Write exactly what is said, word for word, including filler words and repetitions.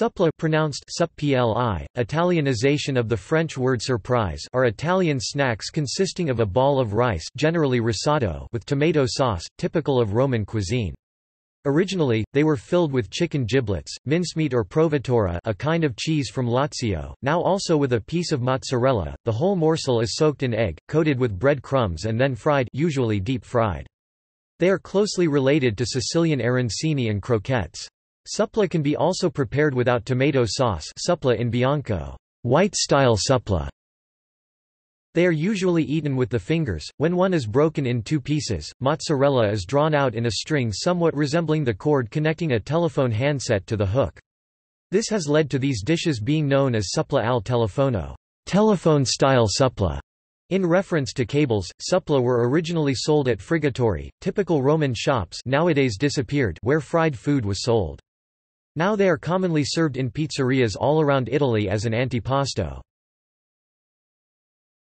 Supplì, pronounced sup-pli, Italianization of the French word surprise, are Italian snacks consisting of a ball of rice, generally risotto, with tomato sauce, typical of Roman cuisine. Originally, they were filled with chicken giblets, mincemeat or provatura, a kind of cheese from Lazio, now also with a piece of mozzarella. The whole morsel is soaked in egg, coated with bread crumbs and then fried, usually deep fried. They are closely related to Sicilian arancini and croquettes. Supplì can be also prepared without tomato sauce, supplì in bianco, white-style supplì. They are usually eaten with the fingers. When one is broken in two pieces, mozzarella is drawn out in a string somewhat resembling the cord connecting a telephone handset to the hook. This has led to these dishes being known as supplì al telefono, telephone-style supplì. In reference to cables, supplì were originally sold at friggitoria, typical Roman shops nowadays disappeared where fried food was sold. Now they are commonly served in pizzerias all around Italy as an antipasto.